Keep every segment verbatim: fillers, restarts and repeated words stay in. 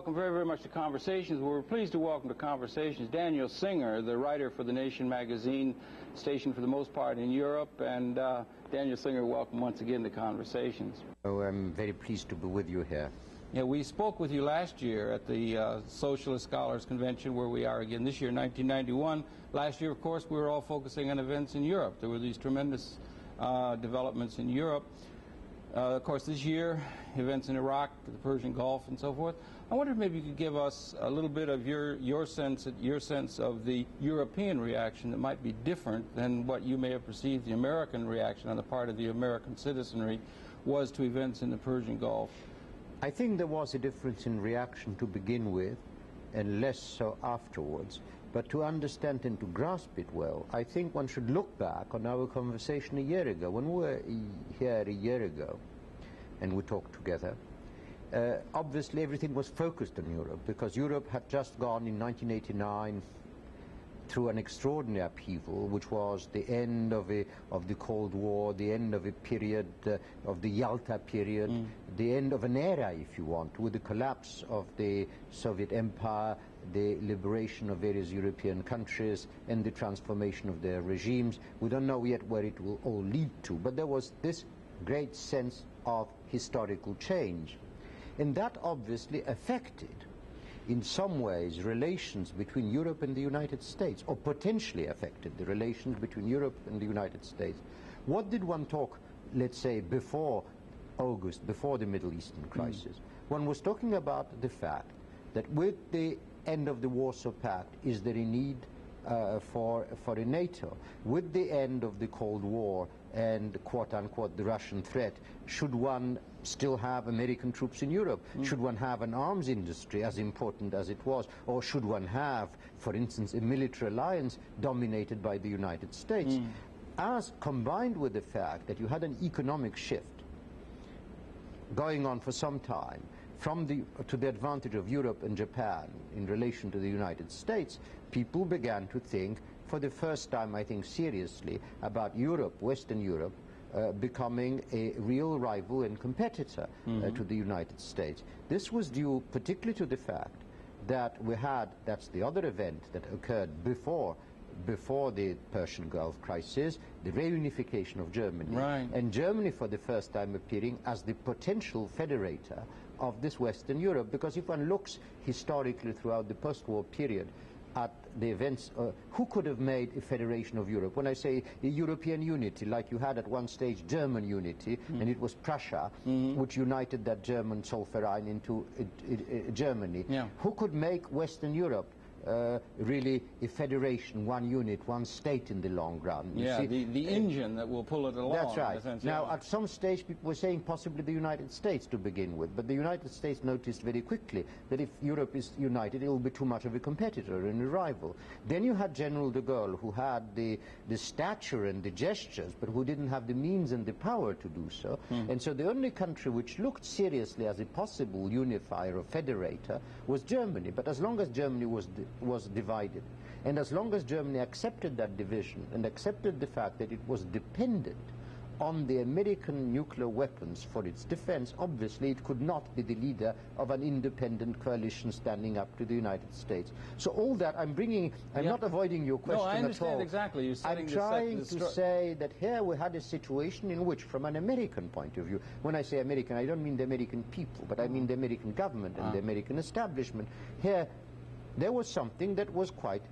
Welcome very, very much to Conversations. We're pleased to welcome to Conversations Daniel Singer, the writer for The Nation magazine, stationed for the most part in Europe. And uh, Daniel Singer, welcome once again to Conversations. Oh, I'm very pleased to be with you here. Yeah, we spoke with you last year at the uh, Socialist Scholars Convention, where we are again this year, nineteen ninety-one. Last year, of course, we were all focusing on events in Europe. There were these tremendous uh, developments in Europe. Uh, of course, this year, events in Iraq, the Persian Gulf, and so forth. I wonder if maybe you could give us a little bit of your your sense your sense of the European reaction that might be different than what you may have perceived the American reaction on the part of the American citizenry was to events in the Persian Gulf. I think there was a difference in reaction to begin with, and less so afterwards. But to understand and to grasp it well, I think one should look back on our conversation a year ago. When we were here a year ago and we talked together, uh, obviously everything was focused on Europe, because Europe had just gone in nineteen eighty-nine through an extraordinary upheaval, which was the end of, a, of the Cold War, the end of a period, uh, of the Yalta period, mm. the end of an era, if you want, with the collapse of the Soviet Empire, the liberation of various European countries, and the transformation of their regimes. We don't know yet where it will all lead to, but there was this great sense of historical change. And that obviously affected, in some ways, relations between Europe and the United States, or potentially affected the relations between Europe and the United States. What did one talk, let's say, before August, before the Middle Eastern crisis? Mm. One was talking about the fact that with the end of the Warsaw Pact, is there a need uh, for, for a NATO? With the end of the Cold War and, quote-unquote, the Russian threat, should one still have American troops in Europe? Mm. Should one have an arms industry as important as it was? Or should one have, for instance, a military alliance dominated by the United States? Mm. As combined with the fact that you had an economic shift going on for some time, from the, to the advantage of Europe and Japan in relation to the United States, people began to think, for the first time, I think, seriously, about Europe, Western Europe, uh, becoming a real rival and competitor mm-hmm. uh, to the United States. This was due particularly to the fact that we had, that's the other event that occurred before, before the Persian Gulf crisis, the reunification of Germany. Right. And Germany, for the first time, appearing as the potential federator of this Western Europe, because if one looks historically throughout the post-war period at the events, uh, who could have made a federation of Europe? When I say a European unity, like you had at one stage German unity, mm. and it was Prussia, mm. which united that German Zollverein into uh, uh, Germany. Yeah. Who could make Western Europe Uh, really a federation, one unit, one state in the long run? You yeah, see, the, the uh, engine that will pull it along. That's right. Sense, now, yeah. at some stage, people were saying possibly the United States to begin with, but the United States noticed very quickly that if Europe is united, it will be too much of a competitor and a rival. Then you had General De Gaulle, who had the, the stature and the gestures, but who didn't have the means and the power to do so. Mm. And so the only country which looked seriously as a possible unifier or federator was Germany. But as long as Germany was the was divided, and as long as Germany accepted that division and accepted the fact that it was dependent on the American nuclear weapons for its defense, obviously it could not be the leader of an independent coalition standing up to the United States. So all that I'm bringing, I'm yeah. not avoiding your question at all. No, I understand all. exactly. You're I'm trying to say that here we had a situation in which, from an American point of view, when I say American, I don't mean the American people, but I mean the American government and ah. the American establishment. Here, there was something that was quite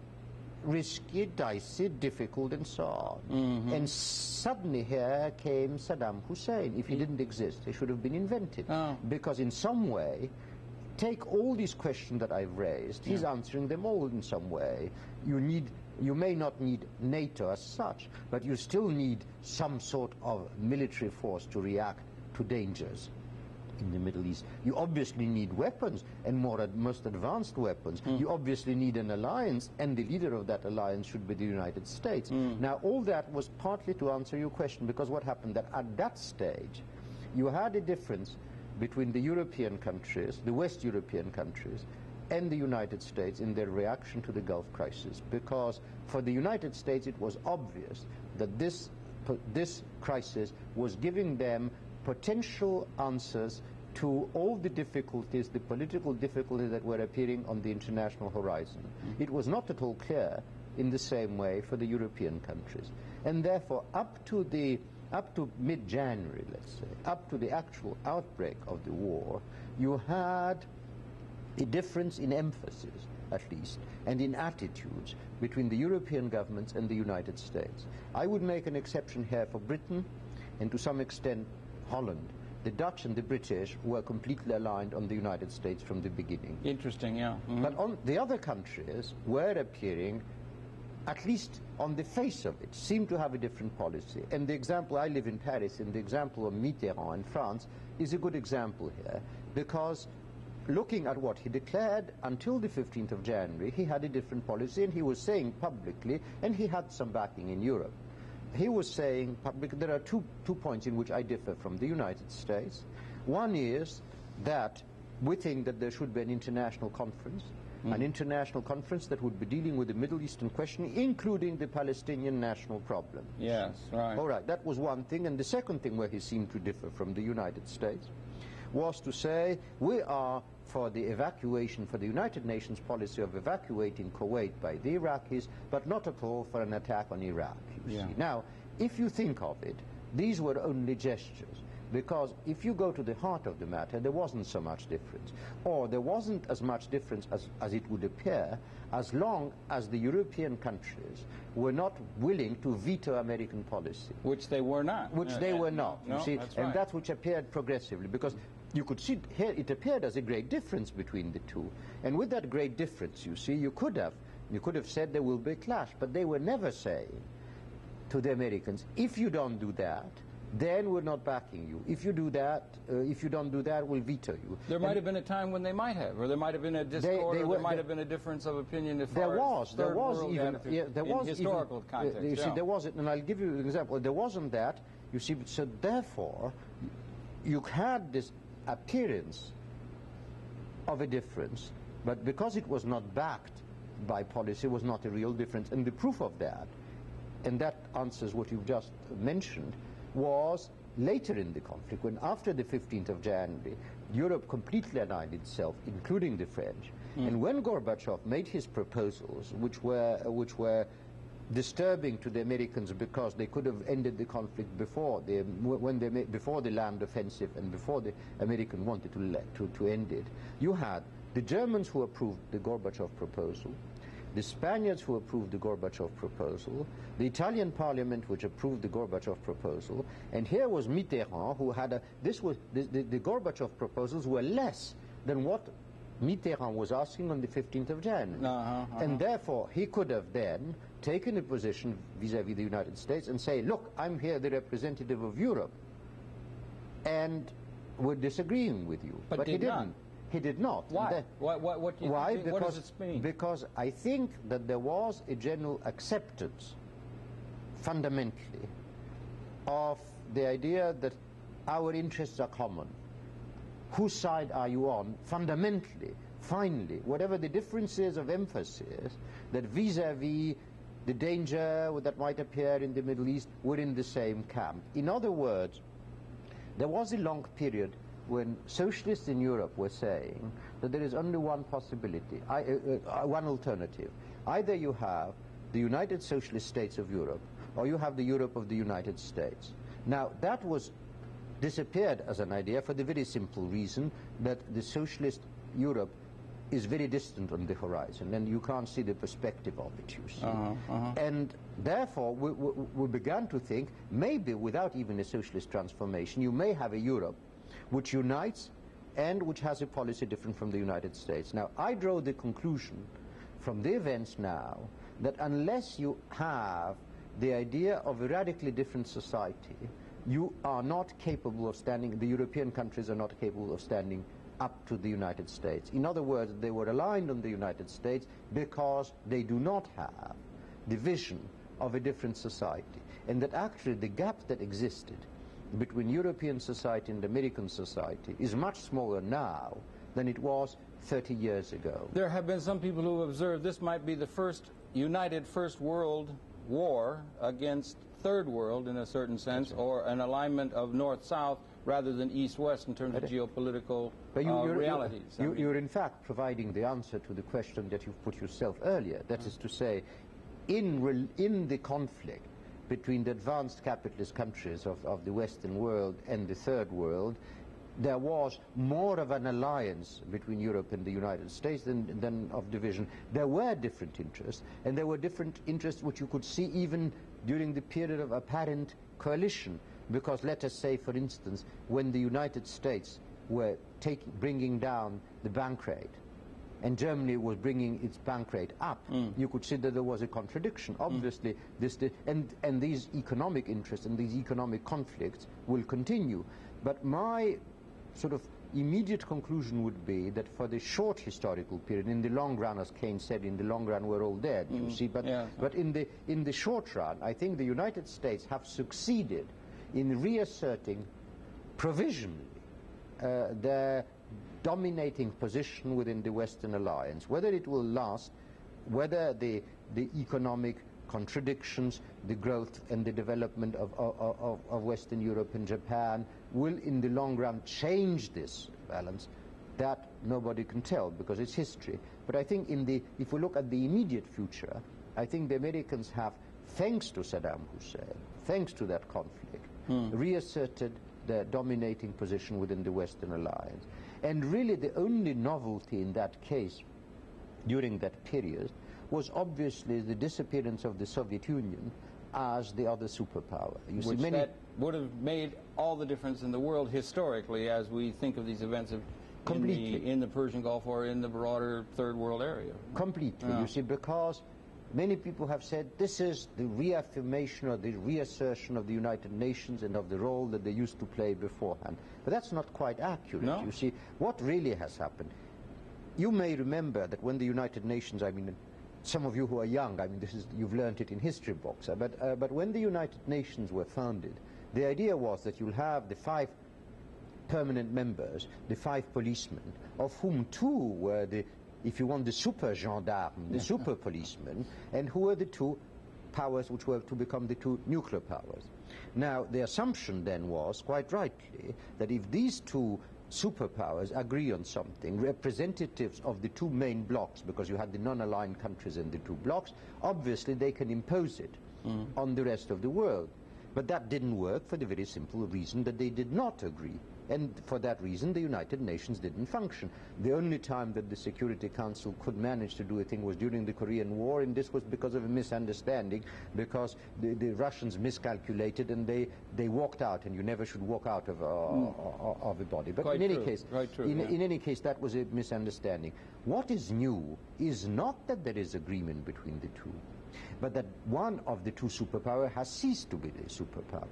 risky, dicey, difficult, and so on. Mm-hmm. And suddenly here came Saddam Hussein. If he didn't exist, he should have been invented. Oh. Because in some way, take all these questions that I've raised, he's yeah. answering them all in some way. You need, you may not need NATO as such, but you still need some sort of military force to react to dangers in the Middle East. You obviously need weapons, and more ad most advanced weapons. Mm. You obviously need an alliance, and the leader of that alliance should be the United States. Mm. Now, all that was partly to answer your question, because what happened that at that stage, you had a difference between the European countries, the West European countries, and the United States in their reaction to the Gulf crisis, because for the United States it was obvious that this, this crisis was giving them potential answers to all the difficulties, the political difficulties that were appearing on the international horizon. It was not at all clear in the same way for the European countries. And therefore, up to the up to mid-January, let's say, up to the actual outbreak of the war, you had a difference in emphasis, at least, and in attitudes between the European governments and the United States. I would make an exception here for Britain and to some extent Holland. The Dutch and the British were completely aligned on the United States from the beginning. Interesting, yeah. Mm-hmm. But on the other countries were appearing, at least on the face of it, seemed to have a different policy. And the example, I live in Paris, and the example of Mitterrand in France is a good example here, because looking at what he declared until the fifteenth of January, he had a different policy, and he was saying publicly, and he had some backing in Europe. He was saying publicly, there are two, two points in which I differ from the United States. One is that we think that there should be an international conference, Mm. an international conference that would be dealing with the Middle Eastern question, including the Palestinian national problem. Yes, right. All right, that was one thing. And the second thing where he seemed to differ from the United States was to say, we are for the evacuation, for the United Nations policy of evacuating Kuwait by the Iraqis, but not at all for an attack on Iraq, you yeah. see. Now, if you think of it, these were only gestures. Because if you go to the heart of the matter, there wasn't so much difference. Or there wasn't as much difference as, as it would appear, as long as the European countries were not willing to veto American policy. Which they were not. Which no, they were not, no, you see. That's right. And that's which appeared progressively. Because you could see here it appeared as a great difference between the two. And with that great difference, you see, you could have, you could have said there will be a clash. But they were never saying to the Americans, if you don't do that, then we're not backing you. If you do that, uh, if you don't do that, we'll veto you. There and might have been a time when they might have, or there might have been a discord, they, they were, or there might they, have been a difference of opinion. If there was, there was even, yeah, there was historical even, context. Uh, you yeah. see, there wasn't, and I'll give you an example. There wasn't that. You see, so therefore, you had this appearance of a difference, but because it was not backed by policy, it was not a real difference. And the proof of that, and that answers what you've just mentioned, was later in the conflict, when after the fifteenth of January, Europe completely aligned itself, including the French. Mm. And when Gorbachev made his proposals, which were, which were disturbing to the Americans because they could have ended the conflict before the, when they made, before the land offensive and before the Americans wanted to, let, to, to end it, you had the Germans who approved the Gorbachev proposal, the Spaniards who approved the Gorbachev proposal, the Italian parliament which approved the Gorbachev proposal, and here was Mitterrand who had a, this was, the, the, the Gorbachev proposals were less than what Mitterrand was asking on the fifteenth of January. Uh-huh, uh-huh. And therefore he could have then taken a position vis-à-vis the United States and say, look, I'm here the representative of Europe, and we're disagreeing with you. But, but did he didn't. Not. He did not. Why? That, why, why, what, do you why? Because, what does it mean? Because I think that there was a general acceptance, fundamentally, of the idea that our interests are common. Whose side are you on? Fundamentally, finally, whatever the differences of emphasis, that vis-à-vis the danger that might appear in the Middle East, we're in the same camp. In other words, there was a long period when socialists in Europe were saying that there is only one possibility, I, uh, uh, one alternative. Either you have the United Socialist States of Europe, or you have the Europe of the United States. Now, that was disappeared as an idea for the very simple reason that the socialist Europe is very distant on the horizon, and you can't see the perspective of it, you see. Uh-huh, uh-huh. And therefore, we, we, we began to think, maybe without even a socialist transformation, you may have a Europe which unites and which has a policy different from the United States. Now, I draw the conclusion from the events now that unless you have the idea of a radically different society, you are not capable of standing, the European countries are not capable of standing up to the United States. In other words, they were aligned on the United States because they do not have the vision of a different society. And that actually the gap that existed between European society and American society is much smaller now than it was thirty years ago. There have been some people who have observed this might be the first united First World War against Third World in a certain sense, or an alignment of North-South rather than East-West in terms of geopolitical but you, uh, you're, realities. You're, you're in fact providing the answer to the question that you've put yourself earlier. That is to say, in, re in the conflict between the advanced capitalist countries of, of the Western world and the Third World, there was more of an alliance between Europe and the United States than, than of division. There were different interests, and there were different interests which you could see even during the period of apparent coalition. Because let us say, for instance, when the United States were taking, bringing down the bank rate, and Germany was bringing its bank rate up, mm. you could see that there was a contradiction. Obviously, mm. this, and, and these economic interests and these economic conflicts will continue. But my sort of immediate conclusion would be that for the short historical period, in the long run, as Keynes said, in the long run we're all dead, mm. you see, but, yeah. but in, the, in the short run, I think the United States have succeeded in reasserting provisionally uh, their dominating position within the Western alliance. Whether it will last, whether the, the economic contradictions, the growth and the development of, of, of Western Europe and Japan will in the long run change this balance, that nobody can tell because it's history. But I think in the, if we look at the immediate future, I think the Americans have, thanks to Saddam Hussein, thanks to that conflict, hmm. reasserted their dominating position within the Western alliance. And really the only novelty in that case during that period was obviously the disappearance of the Soviet Union as the other superpower. You see, many that would have made all the difference in the world historically as we think of these events of completely in the, in the Persian Gulf or in the broader Third World area. Completely, yeah. you see, because many people have said this is the reaffirmation or the reassertion of the United Nations and of the role that they used to play beforehand. But that's not quite accurate, no. you see. What really has happened? You may remember that when the United Nations, I mean, some of you who are young, I mean, this is, you've learned it in history books, but, uh, but when the United Nations were founded, the idea was that you'll have the five permanent members, the five policemen, of whom two were the, if you want, the super gendarme, the super policeman, and who were the two powers which were to become the two nuclear powers. Now, the assumption then was, quite rightly, that if these two superpowers agree on something, representatives of the two main blocs, because you had the non-aligned countries and the two blocs, obviously they can impose it mm. on the rest of the world. But that didn't work for the very simple reason that they did not agree. And for that reason, the United Nations didn't function. The only time that the Security Council could manage to do a thing was during the Korean War, and this was because of a misunderstanding, because the, the Russians miscalculated and they, they walked out, and you never should walk out of, uh, mm. of a body. But in any, case, true, in, yeah. in any case, that was a misunderstanding. What is new is not that there is agreement between the two, but that one of the two superpowers has ceased to be the superpower.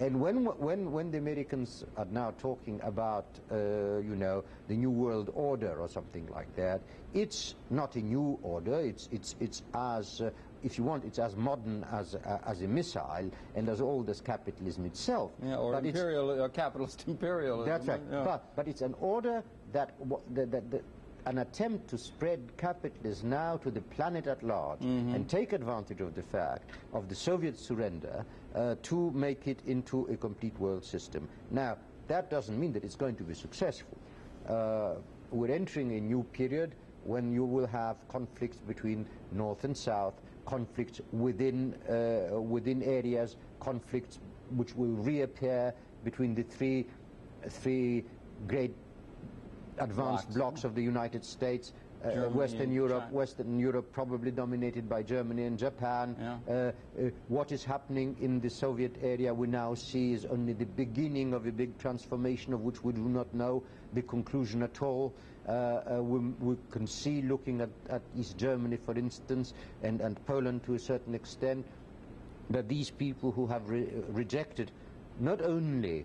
And when, when, when the Americans are now talking about, uh, you know, the New World Order or something like that, it's not a new order, it's, it's, it's as, uh, if you want, it's as modern as, uh, as a missile and as old as capitalism itself. Yeah, or but imperial, or capitalist imperialism. That's right, yeah. but, but it's an order that, that, that, that an attempt to spread capitalism now to the planet at large mm-hmm. and take advantage of the fact of the Soviet surrender uh, to make it into a complete world system. Now, that doesn't mean that it's going to be successful. Uh, we're entering a new period when you will have conflicts between North and South, conflicts within, uh, within areas, conflicts which will reappear between the three, three great advanced blocks of the United States, uh, Germany, Western Europe, China. Western Europe probably dominated by Germany and Japan. Yeah. Uh, uh, what is happening in the Soviet area we now see is only the beginning of a big transformation of which we do not know the conclusion at all. Uh, uh, we, we can see, looking at, at East Germany, for instance, and, and Poland to a certain extent, that these people who have re rejected not only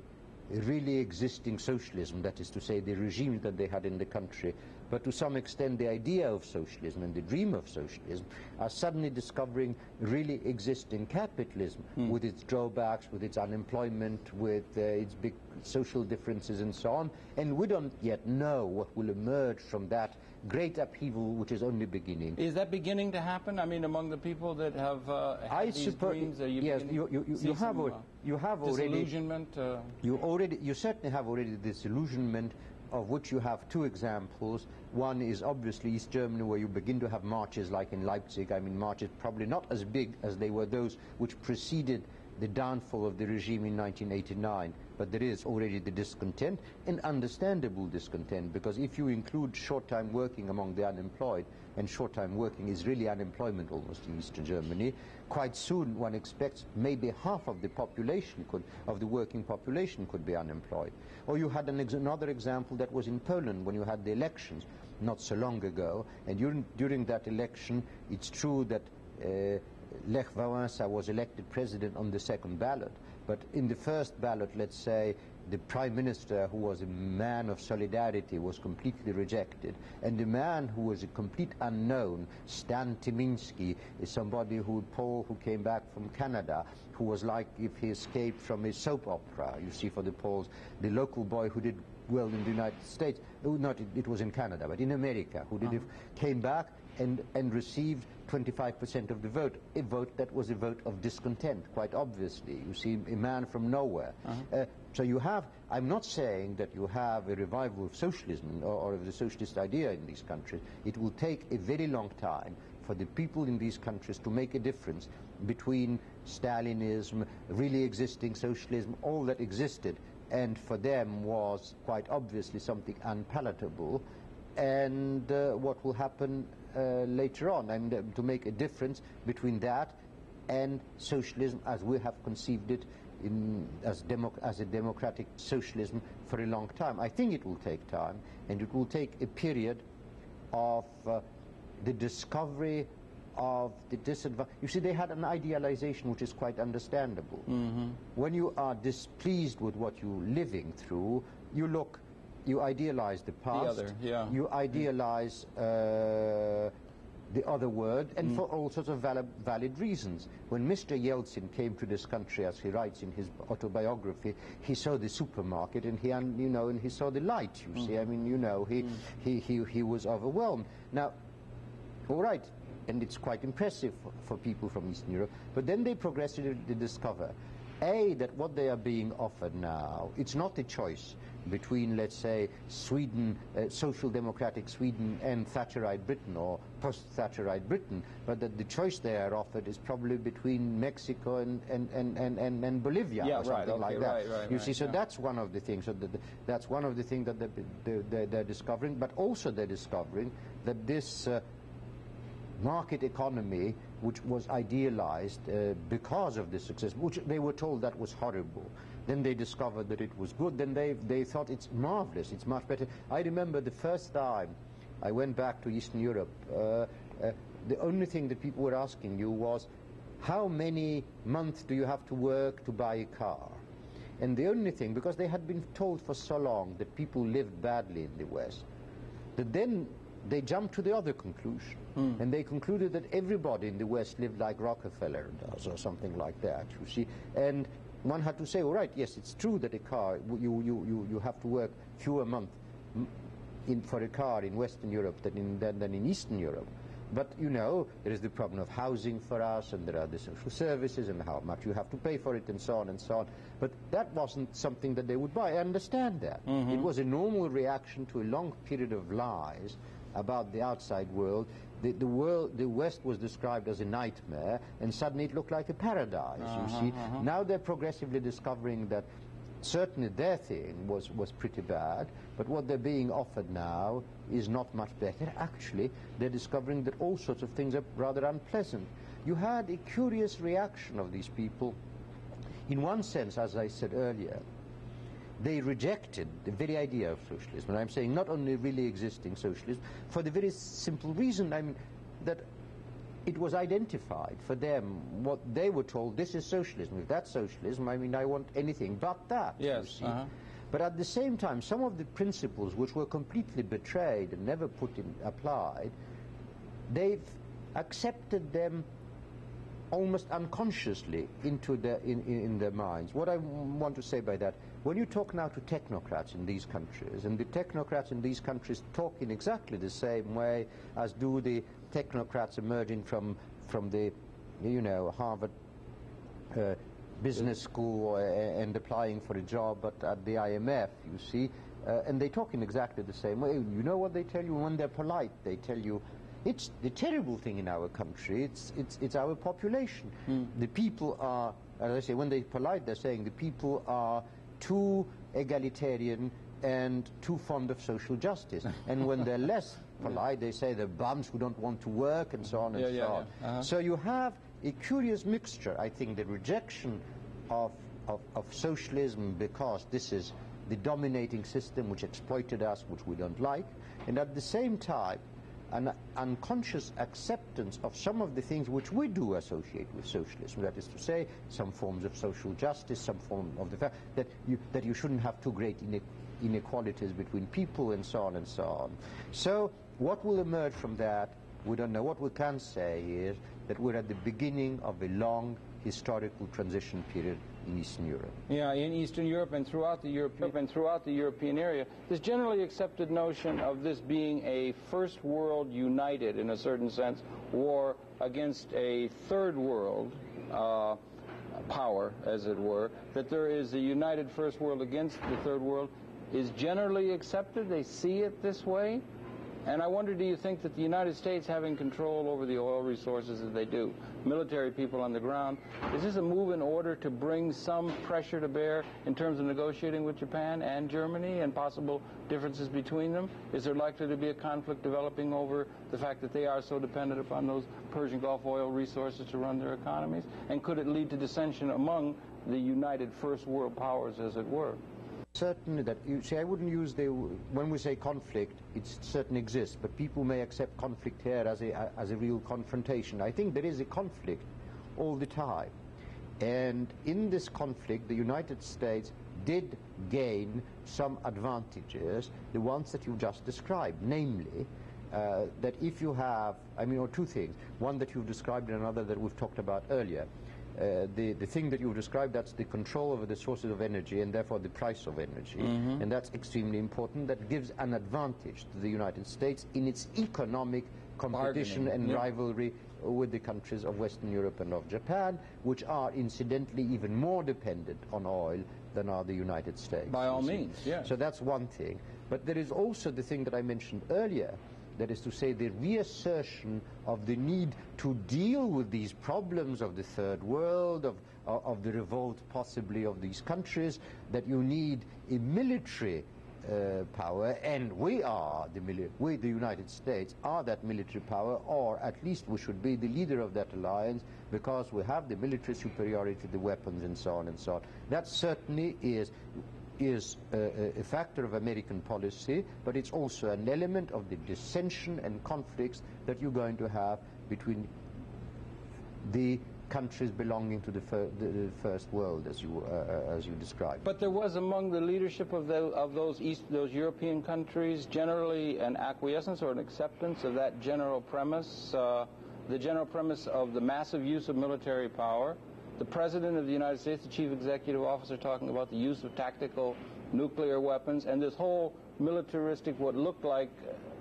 really existing socialism, that is to say the regime that they had in the country, but to some extent the idea of socialism and the dream of socialism, are suddenly discovering really existing capitalism mm. with its drawbacks, with its unemployment, with uh, its big social differences and so on. And we don't yet know what will emerge from that great upheaval which is only beginning. Is that beginning to happen? I mean, among the people that have uh, had I these dreams, are you yes, you, you, you, you have, some, uh, you have already disillusionment. Uh, you already, you certainly have already disillusionment, of which you have two examples. One is obviously East Germany, where you begin to have marches like in Leipzig. I mean, marches probably not as big as they were those which preceded the downfall of the regime in nineteen eighty-nine, but there is already the discontent, and understandable discontent, because if you include short-time working among the unemployed, and short-time working is really unemployment almost in Eastern Germany, quite soon one expects maybe half of the population could, of the working population could be unemployed. Or you had an ex another example that was in Poland when you had the elections not so long ago, and during, during that election it's true that uh, Lech Wałęsa was elected president on the second ballot, but in the first ballot, let's say, the prime minister, who was a man of solidarity, was completely rejected, and the man who was a complete unknown, Stan Timinsky, is somebody who Paul who came back from Canada, who was like if he escaped from a soap opera, you see, for the Poles, the local boy who did well in the United States, oh, not it, it was in Canada, but in America, who did, uh-huh. came back and, and received twenty-five percent of the vote, a vote that was a vote of discontent, quite obviously. You see, a man from nowhere. Uh-huh. uh, so you have, I'm not saying that you have a revival of socialism or, or of the socialist idea in these countries. It will take a very long time for the people in these countries to make a difference between Stalinism, really existing socialism, all that existed, and for them was quite obviously something unpalatable, and uh, what will happen uh, later on, and uh, to make a difference between that and socialism as we have conceived it in, as, democ as a democratic socialism for a long time. I think it will take time, and it will take a period of uh, the discovery of the disadvantage. You see, they had an idealization which is quite understandable. Mm-hmm. When you are displeased with what you're living through, you look, you idealize the past, the other, yeah. you idealize uh, the other world, and mm. for all sorts of valid, valid reasons. When Mister Yeltsin came to this country, as he writes in his autobiography, he saw the supermarket, and he, you know, and he saw the light. You mm-hmm. see, I mean, you know, he, mm. he he he was overwhelmed. Now, all right. And it's quite impressive for, for people from Eastern Europe. But then they progressively discover, A, that what they are being offered now, it's not a choice between, let's say, Sweden, uh, social democratic Sweden and Thatcherite Britain or post-Thatcherite Britain, but that the choice they are offered is probably between Mexico and, and, and, and, and, and Bolivia yeah, or something right, okay, like that. Right, right, you right, see, so yeah. that's one of the things, so that that's one of the things that they're, they're, they're discovering, but also they're discovering that this uh, market economy, which was idealized uh, because of this success, which they were told that was horrible. Then they discovered that it was good. Then they, they thought it's marvelous, it's much better. I remember the first time I went back to Eastern Europe, uh, uh, the only thing that people were asking you was, how many months do you have to work to buy a car? And the only thing, because they had been told for so long that people lived badly in the West, that then they jumped to the other conclusion, mm. and they concluded that everybody in the West lived like Rockefeller does or something like that, you see. And one had to say, all right, yes, it's true that a car, you, you, you, you have to work fewer months in, for a car in Western Europe than in, than, than in Eastern Europe. But, you know, there is the problem of housing for us, and there are the social services, and how much you have to pay for it, and so on and so on. But that wasn't something that they would buy. I understand that. Mm-hmm. It was a normal reaction to a long period of lies about the outside world. The, the world, the West was described as a nightmare, and suddenly it looked like a paradise, uh-huh, you see. Uh-huh. Now they're progressively discovering that certainly their thing was, was pretty bad, but what they're being offered now is not much better. Actually, they're discovering that all sorts of things are rather unpleasant. You had a curious reaction of these people. In one sense, as I said earlier, they rejected the very idea of socialism, and I'm saying not only really existing socialism, for the very simple reason, I mean, that it was identified for them, what they were told, this is socialism. If that's socialism, I mean, I want anything but that. Yes, you see. Uh-huh. But at the same time, some of the principles which were completely betrayed and never put in, applied, they've accepted them almost unconsciously into their, in, in their minds. What I want to say by that, When you talk now to technocrats in these countries, and the technocrats in these countries talk in exactly the same way as do the technocrats emerging from, from the, you know, Harvard uh, business school or, and applying for a job at, at the I M F, you see, uh, and they talk in exactly the same way. You know what they tell you when they're polite? They tell you, it's the terrible thing in our country, it's, it's, it's our population. Mm. The people are, as I say, when they're polite, they're saying the people are too egalitarian and too fond of social justice. And when they're less polite, they say they're bums who don't want to work and so on and yeah, so yeah, on. Yeah. Uh-huh. So you have a curious mixture, I think, the rejection of, of, of socialism because this is the dominating system which exploited us, which we don't like, and at the same time, an unconscious acceptance of some of the things which we do associate with socialism, that is to say, some forms of social justice, some form of the fact that you, that you shouldn't have too great ine inequalities between people and so on and so on. So what will emerge from that, we don't know. What we can say is that we're at the beginning of a long historical transition period in Eastern Europe. Yeah, in Eastern Europe and throughout the European and throughout the European area, this generally accepted notion of this being a first world united, in a certain sense, war against a third world uh, power, as it were, that there is a united first world against the third world, is generally accepted. They see it this way. And I wonder, do you think that the United States, having control over the oil resources that they do, military people on the ground, is this a move in order to bring some pressure to bear in terms of negotiating with Japan and Germany and possible differences between them? Is there likely to be a conflict developing over the fact that they are so dependent upon those Persian Gulf oil resources to run their economies? And could it lead to dissension among the united first world powers, as it were? Certainly that, you see, I wouldn't use the, when we say conflict, it certainly exists, but people may accept conflict here as a, as a real confrontation. I think there is a conflict all the time. And in this conflict, the United States did gain some advantages, the ones that you just described, namely, uh, that if you have, I mean, or two things, one that you've described and another that we've talked about earlier. Uh, the, the thing that you've described, that's the control over the sources of energy and therefore the price of energy. Mm-hmm. And that's extremely important. That gives an advantage to the United States in its economic competition and yeah. rivalry with the countries of Western Europe and of Japan, which are incidentally even more dependent on oil than are the United States. By all means, yeah. So that's one thing. But there is also the thing that I mentioned earlier, that is to say, the reassertion of the need to deal with these problems of the third world, of, of, of the revolt possibly of these countries, that you need a military uh, power, and we are, the we, the United States, are that military power, or at least we should be the leader of that alliance, because we have the military superiority, the weapons, and so on and so on. That certainly is... is a, a factor of American policy, but it's also an element of the dissension and conflicts that you're going to have between the countries belonging to the, fir the first world, as you uh, as you described. But there was among the leadership of the, of those East those European countries generally an acquiescence or an acceptance of that general premise, uh, the general premise of the massive use of military power. The President of the United States, the Chief Executive Officer, talking about the use of tactical nuclear weapons and this whole militaristic, what looked like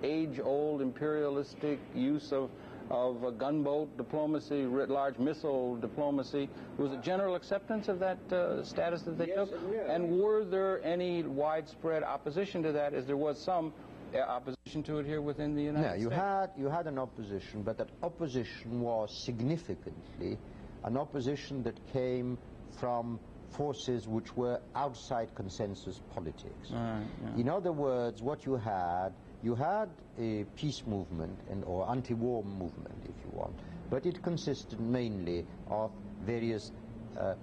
age-old imperialistic use of, of a gunboat diplomacy, writ large missile diplomacy. Was a general acceptance of that uh, status that they yes, took? Yeah. And were there any widespread opposition to that, as there was some uh, opposition to it here within the United no, States? No, you had, you had an opposition, but that opposition was significantly an opposition that came from forces which were outside consensus politics. Right, yeah. In other words, what you had, you had a peace movement and or anti-war movement, if you want, but it consisted mainly of various uh,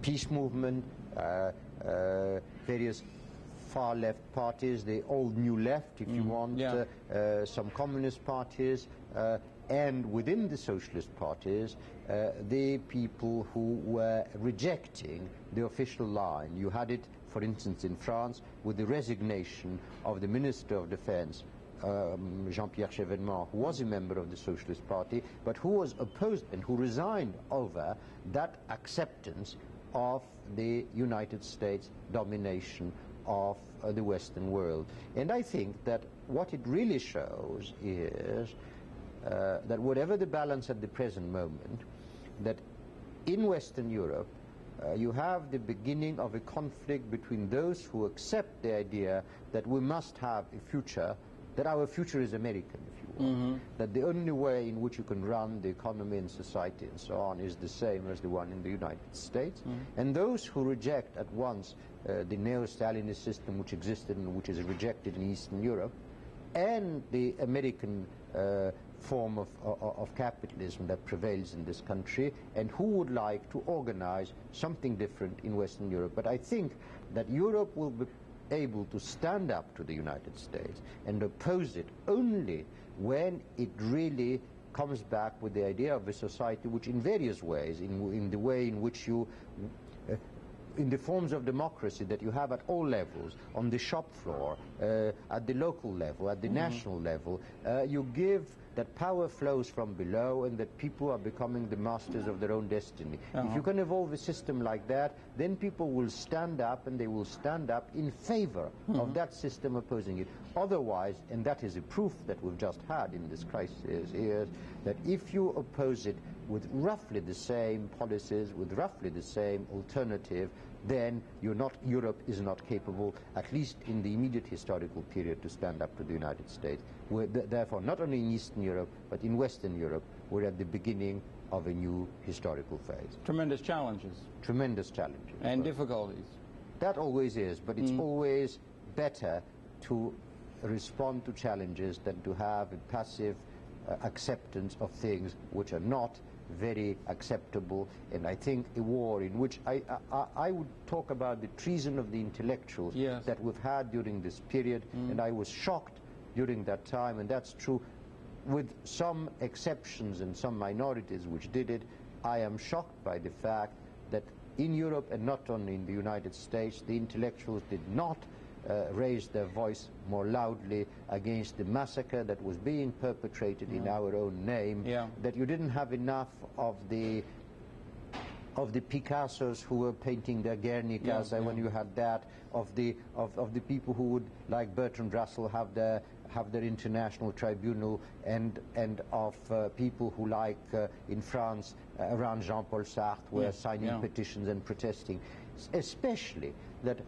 peace movement, uh, uh, various far-left parties, the old new left, if mm, you want, yeah. uh, uh, some communist parties, uh, and within the socialist parties, uh, the people who were rejecting the official line. You had it, for instance, in France, with the resignation of the Minister of Defense, um, Jean-Pierre Chevènement, who was a member of the Socialist Party, but who was opposed and who resigned over that acceptance of the United States domination of uh, the Western world. And I think that what it really shows is uh, that whatever the balance at the present moment, that in Western Europe uh, you have the beginning of a conflict between those who accept the idea that we must have a future, that our future is American, if you will, mm-hmm. that the only way in which you can run the economy and society and so on is the same as the one in the United States, mm-hmm. and those who reject at once uh, the neo-Stalinist system which existed and which is rejected in Eastern Europe, and the American uh, form of, of, of capitalism that prevails in this country, and who would like to organize something different in Western Europe. But I think that Europe will be able to stand up to the United States and oppose it only when it really comes back with the idea of a society which in various ways, in, in the way in which you, uh, in the forms of democracy that you have at all levels, on the shop floor, uh, at the local level, at the mm-hmm. national level, uh, you give that power flows from below and that people are becoming the masters of their own destiny. Uh-huh. If you can evolve a system like that, then people will stand up, and they will stand up in favor mm-hmm. of that system opposing it. Otherwise, and that is a proof that we've just had in this crisis, is that if you oppose it with roughly the same policies, with roughly the same alternative, then you're not, Europe is not capable, at least in the immediate historical period, to stand up to the United States. We're th therefore, not only in Eastern Europe, but in Western Europe, we're at the beginning of a new historical phase. Tremendous challenges. Tremendous challenges. And difficulties. That always is, but it's mm. always better to respond to challenges than to have a passive uh, acceptance of things which are not very acceptable. And I think a war in which I, I, I would talk about the treason of the intellectuals yes. that we've had during this period, mm. and I was shocked during that time, and that's true with some exceptions and some minorities which did it. I am shocked by the fact that in Europe, and not only in the United States, the intellectuals did not Uh, raised their voice more loudly against the massacre that was being perpetrated yeah. in our own name, yeah. that you didn't have enough of the of the Picassos who were painting their Guernicas, yeah, yeah. when you had that, of the of, of the people who would, like Bertrand Russell, have their have their international tribunal, and and of uh, people who, like uh, in France, uh, around Jean-Paul Sartre, were yeah, signing yeah. petitions and protesting, S especially that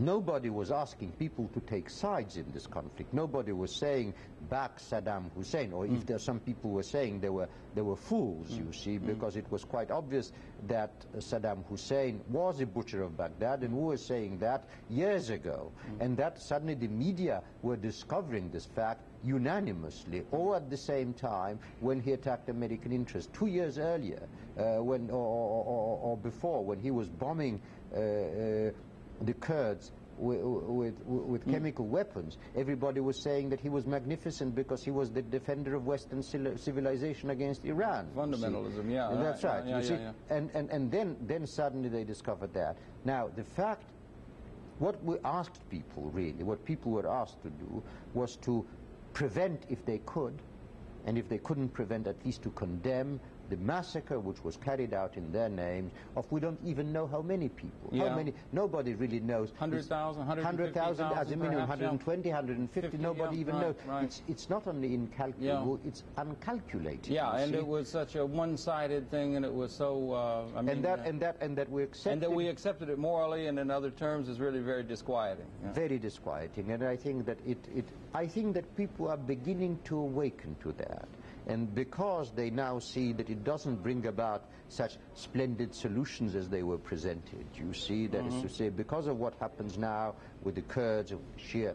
nobody was asking people to take sides in this conflict. Nobody was saying back Saddam Hussein, or mm. if there some people were saying they were they were fools, mm. you see, because mm. it was quite obvious that uh, Saddam Hussein was a butcher of Baghdad, and we were saying that years ago, mm. and that suddenly the media were discovering this fact unanimously, all at the same time when he attacked American interests two years earlier, uh, when or, or, or before, when he was bombing Uh, uh, the Kurds with, with, with mm. chemical weapons. Everybody was saying that he was magnificent because he was the defender of Western civilization against Iran. Fundamentalism, yeah. And that's right. right. Yeah, you yeah, see? Yeah, yeah. And, and, and then, then suddenly they discovered that. Now, the fact, what we asked people really, what people were asked to do, was to prevent if they could, and if they couldn't prevent, at least to condemn the massacre which was carried out in their names, of we don't even know how many people, yeah. how many, nobody really knows. one hundred thousand, one hundred thousand, as a minimum, one hundred twenty, yeah. one hundred fifty, nobody yeah. even right, knows. Right. It's, it's not only incalculable, yeah. it's uncalculated. Yeah, and see? It was such a one-sided thing, and it was so, uh, I mean, and that, uh, and that, and that we accepted, and that we accepted it morally, and in other terms, is really very disquieting. Yeah. Very disquieting, and I think that it, it, I think that people are beginning to awaken to that. And because they now see that it doesn't bring about such splendid solutions as they were presented, you see, that mm-hmm. is to say, because of what happens now with the Kurds, Shia uh,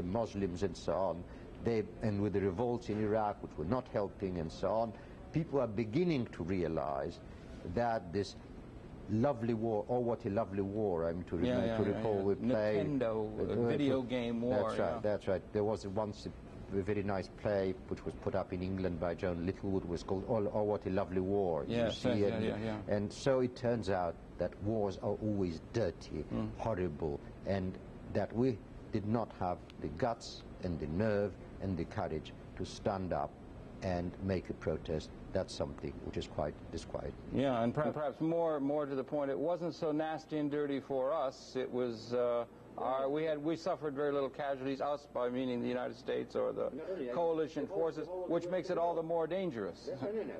Muslims and so on, they, and with the revolts in Iraq, which were not helping and so on, people are beginning to realize that this lovely war, oh what a lovely war, I'm to, yeah, yeah, to yeah, recall yeah. we played. Nintendo, uh, video uh, game war. That's right, yeah. that's right. There was once a a very nice play which was put up in England by Joan Littlewood, was called Oh, oh What a Lovely War. Yes, you see, yes, and, yeah, yeah, yeah. and so it turns out that wars are always dirty, mm. horrible, and that we did not have the guts and the nerve and the courage to stand up and make a protest. That's something which is quite disquieting. Yeah, and perhaps more more to the point, it wasn't so nasty and dirty for us. It was uh, our, we had we suffered very little casualties. Us, by meaning the United States or the coalition forces, which makes it all the more dangerous.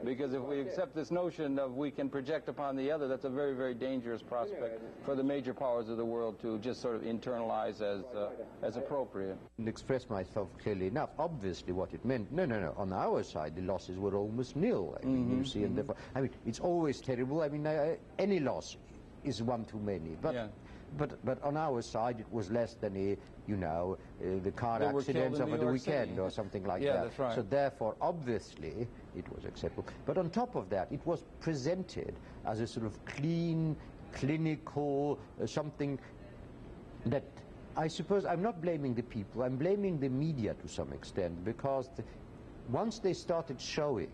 Because if we accept this notion of we can project upon the other, that's a very very dangerous prospect for the major powers of the world to just sort of internalize as uh, as appropriate. I didn't express myself clearly enough. Obviously, what it meant. No, no, no. On our side, the losses were almost nil. I mean, mm-hmm, you see, and therefore, I mean, it's always terrible. I mean, uh, any loss is one too many. But, yeah. but, but on our side, it was less than a, you know, uh, the car accidents over the weekend or something like yeah, that. That's right. So therefore, obviously, it was acceptable. But on top of that, it was presented as a sort of clean, clinical uh, something that. I suppose I'm not blaming the people. I'm blaming the media to some extent, because the, once they started showing.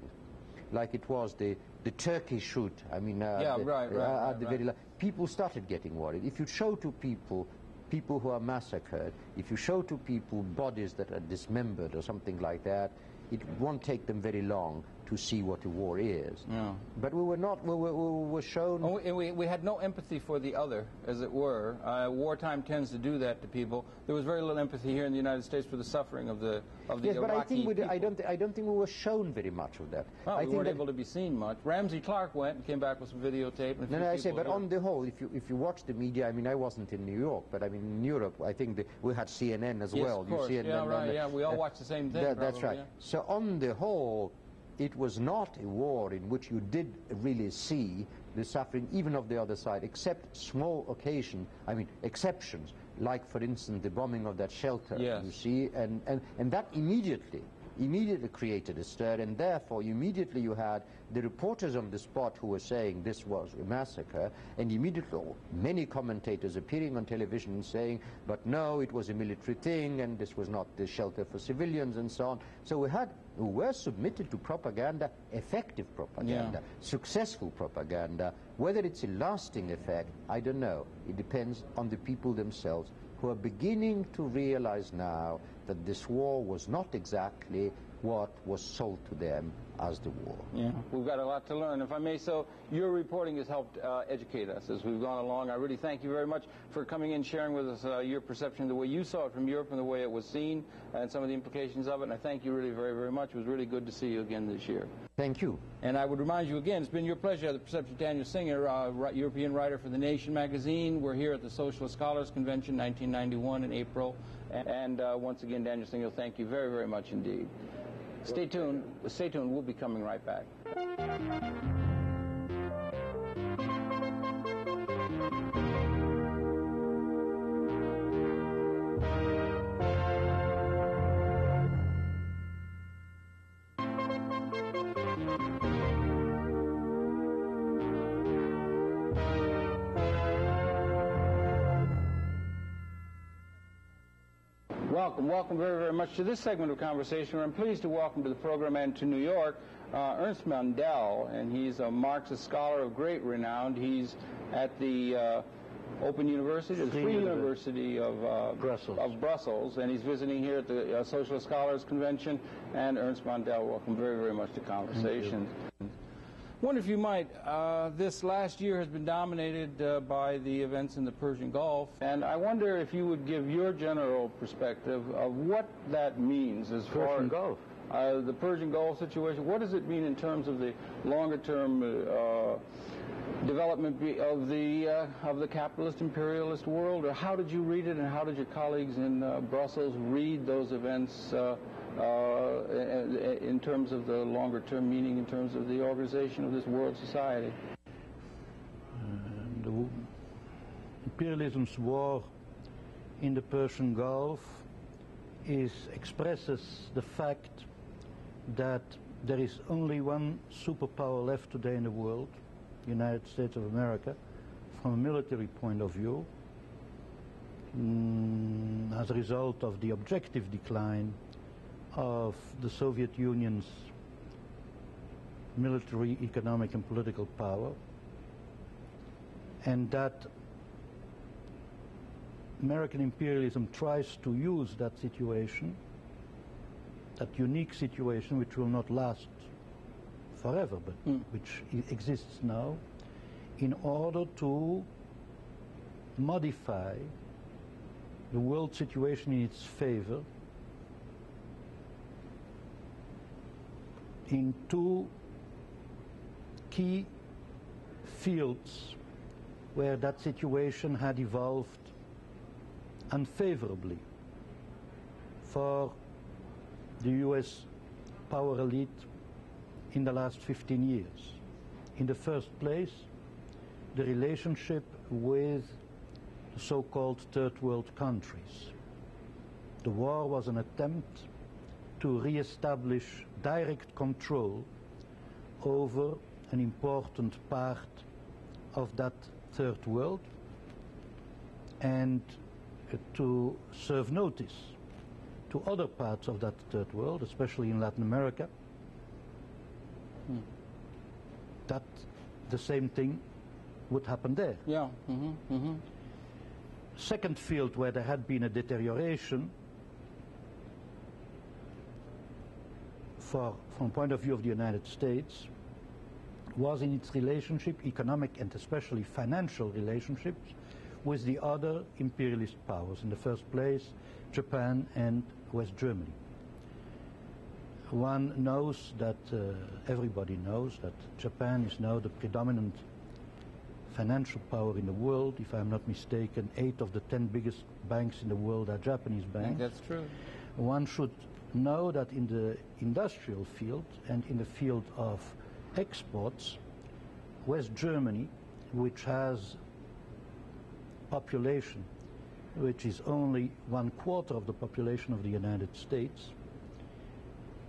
Like it was the the Turkey shoot. I mean, uh, yeah, the, right, right, uh, right, the right. Very people started getting worried. If you show to people, people who are massacred, if you show to people bodies that are dismembered or something like that, it won't take them very long to see what a war is. Yeah. But we were not. We were, we were shown. Oh, and we we had no empathy for the other, as it were. Uh, wartime tends to do that to people. There was very little empathy here in the United States for the suffering of the of the Iraqi people. Yes, but I think we I don't. I don't think we were shown very much of that. Well, I we think weren't able to be seen much. Ramsey Clark went and came back with some videotape. And no, no, I say, but on the whole, if you if you watch the media, I mean, I wasn't in New York, but I mean, in Europe, I think the, we had C N N as yes, well. Of course. You see, yeah, and, right. And, and, yeah, we all uh, watched the same thing. That, that's probably, right. Yeah. So on the whole. It was not a war in which you did really see the suffering even of the other side, except small occasion, I mean exceptions, like for instance the bombing of that shelter, yes. You see, and, and, and that immediately, immediately created a stir, and therefore immediately you had the reporters on the spot who were saying this was a massacre, and immediately many commentators appearing on television and saying, but no, it was a military thing, and this was not the shelter for civilians, and so on. So we had, we were submitted to propaganda, effective propaganda, yeah. Successful propaganda. Whether it's a lasting effect, I don't know. It depends on the people themselves, who are beginning to realize now that this war was not exactly what was sold to them as the war. Yeah. We've got a lot to learn. If I may, so your reporting has helped uh, educate us as we've gone along. I really thank you very much for coming in, sharing with us uh, your perception, the way you saw it from Europe and the way it was seen, and some of the implications of it. And I thank you really very, very much. It was really good to see you again this year. Thank you. And I would remind you again, it's been your pleasure, the perception, Daniel Singer, uh, European writer for The Nation magazine. We're here at the Socialist Scholars Convention, nineteen ninety-one in April. And uh, once again, Daniel Singer, thank you very, very much indeed. Stay tuned. Stay tuned. We'll be coming right back. Welcome, welcome very, very much to this segment of conversation, where I'm pleased to welcome to the program and to New York, uh, Ernest Mandel, and he's a Marxist scholar of great renown. He's at the uh, Open University, the Free University of, uh, Brussels. of Brussels, and he's visiting here at the uh, Socialist Scholars Convention. And Ernest Mandel, welcome very, very much to Conversations. I wonder if you might, uh, this last year has been dominated uh, by the events in the Persian Gulf, and I wonder if you would give your general perspective of what that means as far as... Persian Gulf. Uh, the Persian Gulf situation, what does it mean in terms of the longer-term uh, development of the, uh, of the capitalist imperialist world, or how did you read it, and how did your colleagues in uh, Brussels read those events? Uh, Uh, in terms of the longer-term meaning, in terms of the organization of this world society? Uh, the imperialism's war in the Persian Gulf is, expresses the fact that there is only one superpower left today in the world, the United States of America, from a military point of view, mm, as a result of the objective decline of the Soviet Union's military, economic, and political power, and that American imperialism tries to use that situation that unique situation, which will not last forever, but mm. which exists now, in order to modify the world situation in its favor in two key fields where that situation had evolved unfavorably for the U S power elite in the last fifteen years. In the first place, the relationship with the so-called third world countries. The war was an attempt to re-establish direct control over an important part of that third world, and uh, to serve notice to other parts of that third world, especially in Latin America, mm. that the same thing would happen there. Yeah. Mm-hmm. Mm-hmm. Second field where there had been a deterioration for, from the point of view of the United States, was in its relationship, economic and especially financial relationships, with the other imperialist powers. In the first place, Japan and West Germany. One knows that, uh, everybody knows that Japan is now the predominant financial power in the world. If I'm not mistaken, eight of the ten biggest banks in the world are Japanese banks. That's true. One should know that in the industrial field and in the field of exports, West Germany, which has population which is only one quarter of the population of the United States,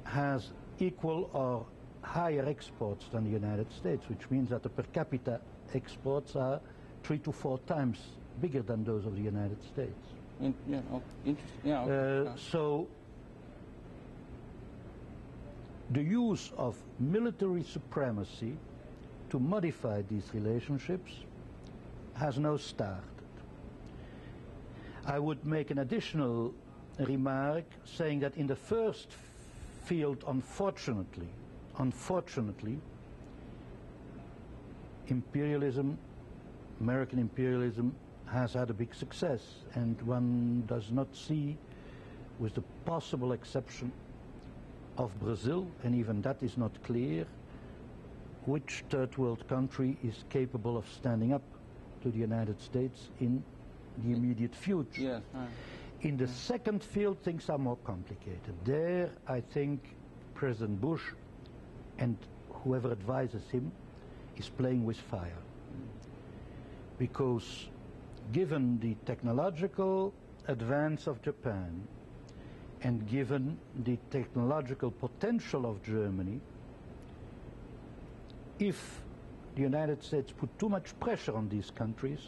has equal or higher exports than the United States, which means that the per capita exports are three to four times bigger than those of the United States. In, yeah, okay, interesting. Yeah, okay. uh, so the use of military supremacy to modify these relationships has now started. I would make an additional remark saying that in the first field, unfortunately, unfortunately, imperialism, American imperialism, has had a big success, and one does not see, with the possible exception of Brazil, and even that is not clear, which third world country is capable of standing up to the United States in the immediate future. Yes, right. In the yeah. second field, things are more complicated. There, I think President Bush and whoever advises him is playing with fire. Because given the technological advance of Japan, and given the technological potential of Germany, if the United States put too much pressure on these countries,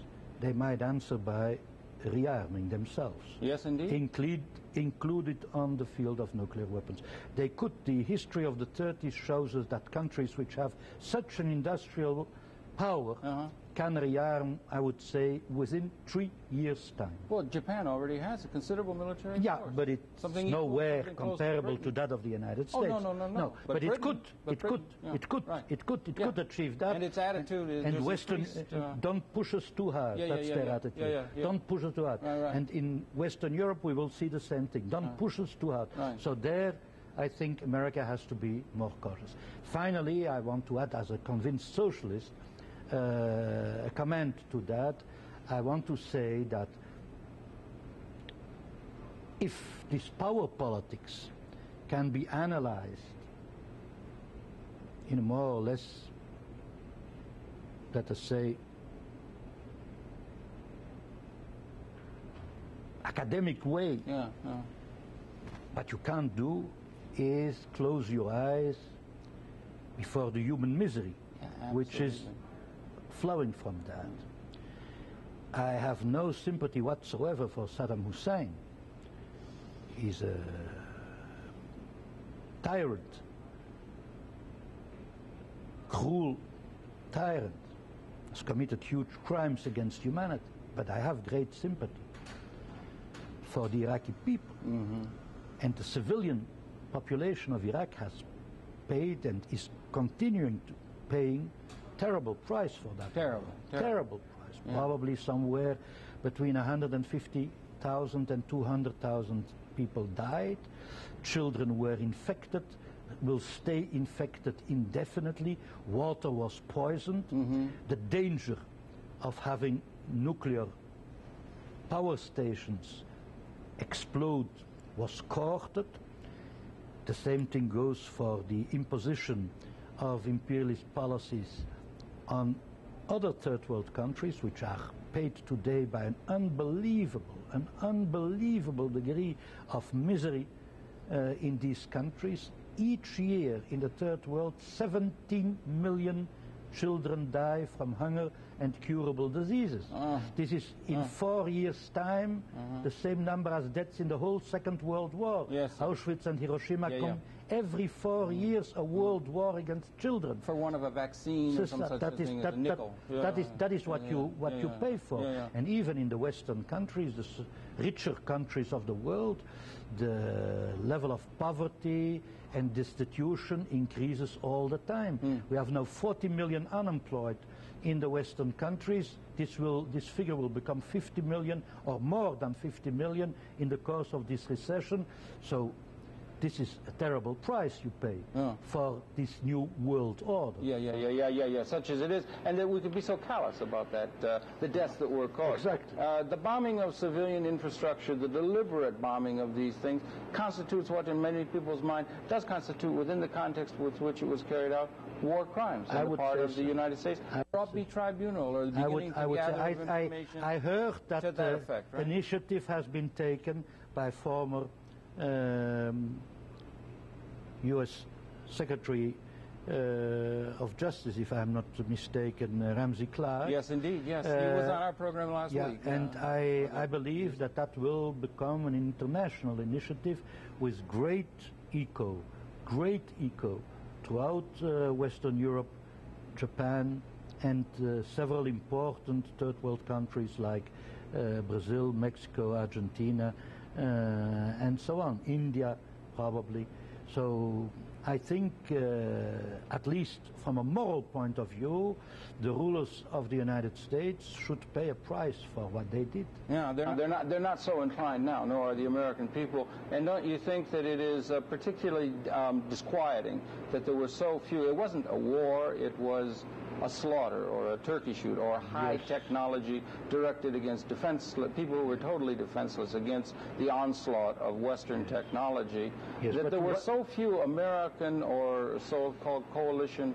they might answer by rearming themselves. Yes, indeed. Include, included on the field of nuclear weapons. They could. The history of the thirties shows us that countries which have such an industrial power uh-huh. can rearm, I would say, within three years' time. Well, Japan already has a considerable military yeah, force. Yeah, but it's something nowhere comparable to, to that of the United States. Oh, no, no, no, no. no but, but Britain, it could, but it, Britain, could yeah, it could, right. it could, it yeah. could achieve that. And its attitude is... And Western, increased, uh, don't push us too hard, yeah, yeah, that's yeah, their yeah, attitude. Yeah, yeah, yeah. Don't push us too hard. Right, right. And in Western Europe we will see the same thing. Don't right. push us too hard. Right. So there, I think America has to be more cautious. Finally, I want to add, as a convinced socialist, Uh, a comment to that. I want to say that if this power politics can be analyzed in a more or less, let us say, academic way, yeah, yeah. what you can't do is close your eyes before the human misery, yeah, which is flowing from that. I have no sympathy whatsoever for Saddam Hussein. He's a tyrant, cruel tyrant, has committed huge crimes against humanity, but I have great sympathy for the Iraqi people mm-hmm. and the civilian population of Iraq has paid and is continuing to paying terrible price for that. Terrible. Terrible, terrible price. Yeah. Probably somewhere between one hundred fifty thousand and two hundred thousand people died. Children were infected, will stay infected indefinitely. Water was poisoned. Mm-hmm. The danger of having nuclear power stations explode was courted. The same thing goes for the imposition of imperialist policies on other third world countries, which are paid today by an unbelievable, an unbelievable degree of misery uh, in these countries. Each year in the third world, seventeen million children die from hunger and curable diseases. Uh, this is in uh, four years' time, uh-huh. the same number as deaths in the whole Second World War. Yes, Auschwitz and Hiroshima yeah, come yeah. every four mm. years a world mm. war against children. For want of a vaccine so or some such that thing is, that, as a nickel. That, yeah, that is, that is what yeah, you what yeah, you yeah. pay for. Yeah, yeah. And even in the Western countries, the s richer countries of the world, the level of poverty and destitution increases all the time. Mm. We have now forty million unemployed in the Western countries. This will, this figure will become fifty million or more than fifty million in the course of this recession. So this is a terrible price you pay yeah. for this new world order. Yeah, yeah, yeah, yeah, yeah, yeah, such as it is. And that we could be so callous about that, uh, the deaths that were caused. Exactly. Uh, the bombing of civilian infrastructure, the deliberate bombing of these things, constitutes what in many people's mind does constitute, within the context with which it was carried out, war crimes on I the part of so. the United States. Probably tribunal or the beginning I would, I, would say, I, information I, I heard that, that the effect, right? initiative has been taken by former Um, U S Secretary uh, of Justice, if I'm not mistaken, uh, Ramsey Clark. Yes, indeed, yes. Uh, he was on our program last yeah, week. And uh, I, I believe that that will become an international initiative with great echo, great echo throughout uh, Western Europe, Japan, and uh, several important third world countries like uh, Brazil, Mexico, Argentina, Uh, and so on, India probably. So I think uh, at least from a moral point of view, the rulers of the United States should pay a price for what they did. Yeah, they're, they're not they're not so inclined now, nor are the American people. And don't you think that it is uh, particularly um, disquieting that there were so few? It wasn't a war, it was a slaughter or a turkey shoot or high yes. technology directed against defenseless people who were totally defenseless against the onslaught of Western technology, yes, that there were so few American or so-called coalition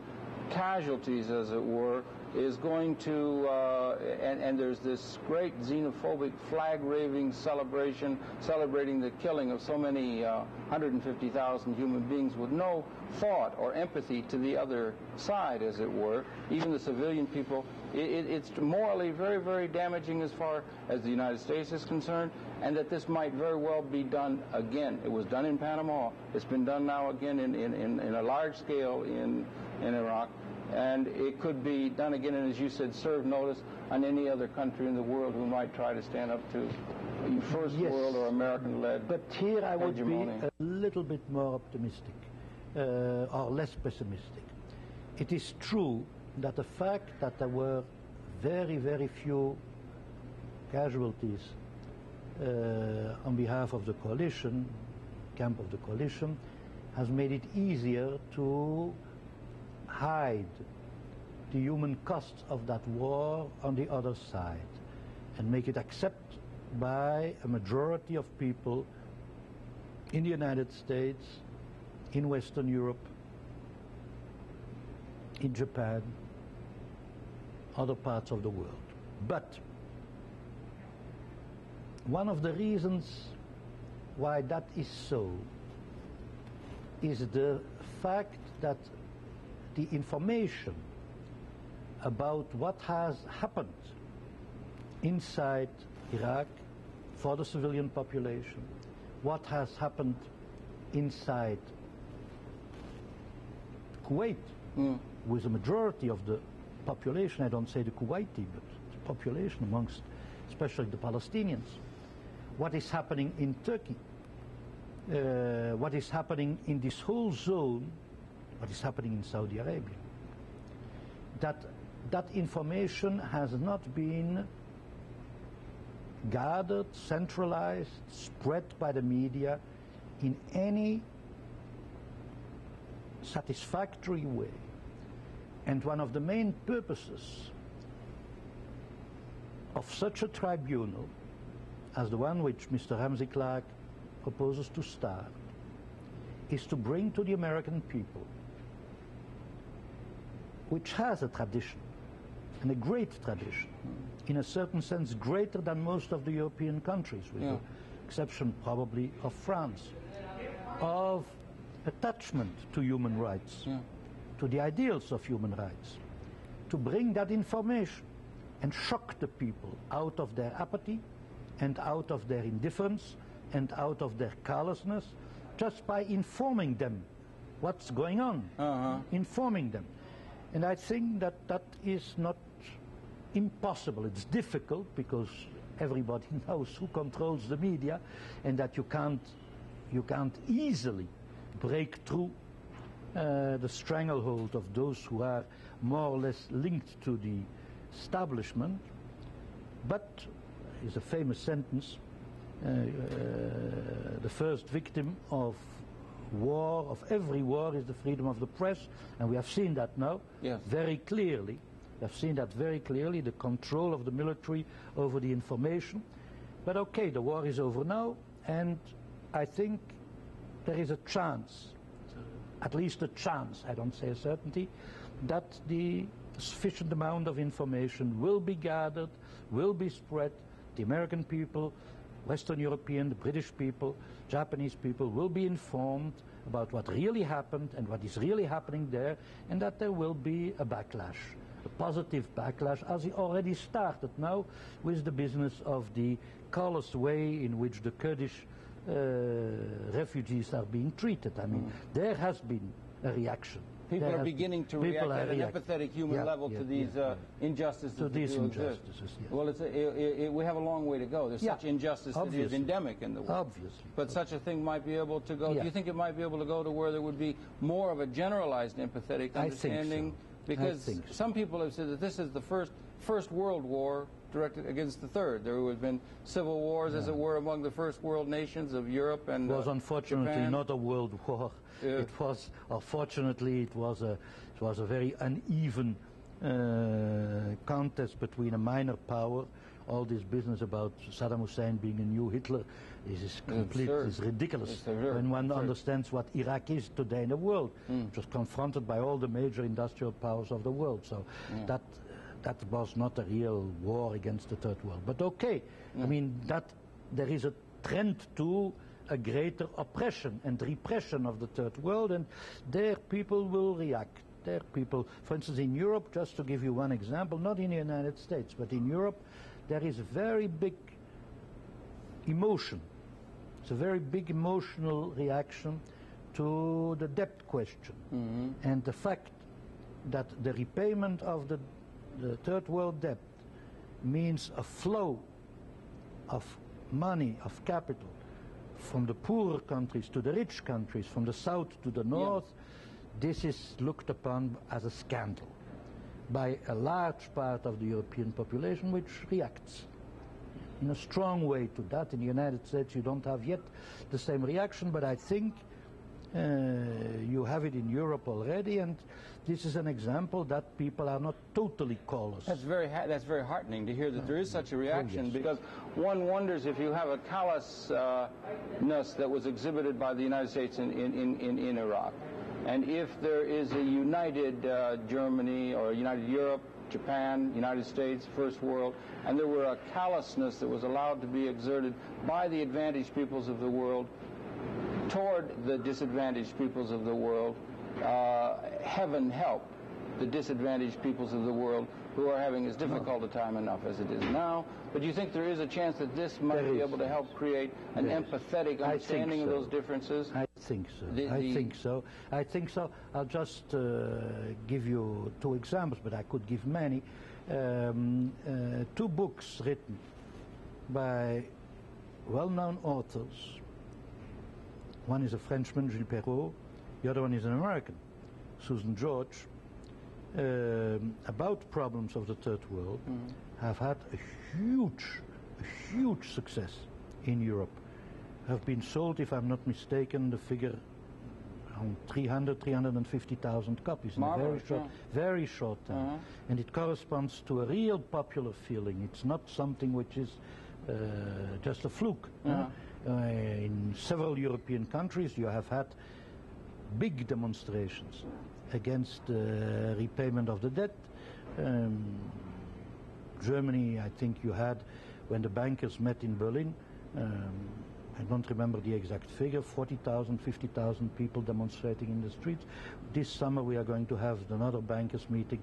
casualties, as it were, is going to, uh, and, and there's this great xenophobic flag-waving celebration, celebrating the killing of so many uh, one hundred fifty thousand human beings with no thought or empathy to the other side, as it were, even the civilian people. It, it, it's morally very, very damaging as far as the United States is concerned, and that this might very well be done again. It was done in Panama. It's been done now again in, in, in, in a large scale in, in Iraq. And it could be done again, and as you said, serve notice on any other country in the world who might try to stand up to first yes. world or American-led But here I would hegemony. be a little bit more optimistic, uh, or less pessimistic. It is true that the fact that there were very, very few casualties uh, on behalf of the coalition, camp of the coalition, has made it easier to hide the human costs of that war on the other side and make it accepted by a majority of people in the United States, in Western Europe, in Japan, other parts of the world. But one of the reasons why that is so is the fact that the information about what has happened inside Iraq for the civilian population, what has happened inside Kuwait mm. with a majority of the population, I don't say the Kuwaiti, but the population amongst, especially the Palestinians, what is happening in Turkey, uh, what is happening in this whole zone, what is happening in Saudi Arabia, that that information has not been gathered, centralized, spread by the media in any satisfactory way. And one of the main purposes of such a tribunal as the one which Mister Ramsey Clark proposes to start is to bring to the American people, which has a tradition, and a great tradition, in a certain sense greater than most of the European countries, with yeah. the exception probably of France, of attachment to human rights, yeah. to the ideals of human rights, to bring that information and shock the people out of their apathy and out of their indifference and out of their carelessness, just by informing them what's going on, uh-huh. informing them. And I think that that is not impossible. It's difficult because everybody knows who controls the media, and that you can't, you can't easily break through uh, the stranglehold of those who are more or less linked to the establishment. But is a famous sentence, uh, uh, the first victim of war, of every war, is the freedom of the press, and we have seen that now yes. very clearly. We have seen that very clearly, the control of the military over the information. But okay, the war is over now, and I think there is a chance, at least a chance, I don't say a certainty, that the sufficient amount of information will be gathered, will be spread. The American people, Western European, the British people, Japanese people will be informed about what really happened and what is really happening there, and that there will be a backlash, a positive backlash, as it already started now with the business of the callous way in which the Kurdish uh, refugees are being treated. I mean, mm. there has been a reaction. People there are beginning to react at an react. empathetic human yeah, level yeah, to these yeah, uh, yeah. injustices. To these injustices, yes. Well, it's a, it, it, we have a long way to go. There's yeah. such injustice Obviously. that is endemic in the world. Obviously. But Obviously. such a thing might be able to go... Yeah. Do you think it might be able to go to where there would be more of a generalized empathetic understanding? I think so. Because I think so. Some people have said that this is the first, first world war directed against the third. There have been civil wars, yeah. as it were, among the first world nations of Europe and Japan. It was uh, unfortunately Japan. not a world war. Yeah. It was, unfortunately, it was a, it was a very uneven uh, contest between a minor power. All this business about Saddam Hussein being a new Hitler is, is complete, is ridiculous. When one absurd. understands what Iraq is today in the world, mm. just confronted by all the major industrial powers of the world. So yeah. that. That was not a real war against the Third World. But okay, yeah. I mean, that there is a trend to a greater oppression and repression of the Third World, and there people will react. There people, for instance, in Europe, just to give you one example, not in the United States, but in Europe, there is a very big emotion. It's a very big emotional reaction to the debt question. Mm-hmm. And the fact that the repayment of the The third world debt means a flow of money, of capital, from the poorer countries to the rich countries, from the south to the north. Yes. This is looked upon as a scandal by a large part of the European population, which reacts in a strong way to that. In the United States, you don't have yet the same reaction, but I think uh, you have it in Europe already, and this is an example that people are not totally callous. That's very ha that's very heartening to hear that no, there is such a reaction, oh, yes. because one wonders if you have a callousness that was exhibited by the United States in, in, in, in Iraq, and if there is a united uh, Germany or a united Europe, Japan, United States, First World, and there were a callousness that was allowed to be exerted by the advantaged peoples of the world toward the disadvantaged peoples of the world. Uh, heaven help the disadvantaged peoples of the world who are having as difficult a time enough as it is now. But do you think there is a chance that this might there be is. able to help create an there empathetic is. understanding so. of those differences? I think so. The, the I think so. I think so. I'll just uh, give you two examples, but I could give many. Um, uh, two books written by well-known authors One is a Frenchman, Gilles Perrault. The other one is an American, Susan George. Um, about problems of the Third World mm. have had a huge, a huge success in Europe. Have been sold, if I'm not mistaken, the figure on three hundred, three hundred fifty thousand copies in Marvel, a very short, yeah. very short time. Uh-huh. And it corresponds to a real popular feeling. It's not something which is uh, just a fluke. Uh-huh. uh, in several European countries you have had big demonstrations against uh, repayment of the debt. Um, Germany, I think you had, when the bankers met in Berlin, um, I don't remember the exact figure, forty thousand, fifty thousand people demonstrating in the streets. This summer we are going to have another bankers meeting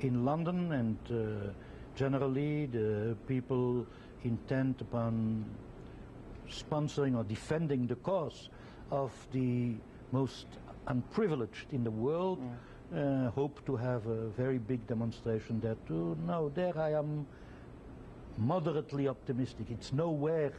in London, and uh, generally the people intent upon sponsoring or defending the cause of the most unprivileged in the world, yeah. uh, hope to have a very big demonstration there too. No, there I am moderately optimistic. It's nowhere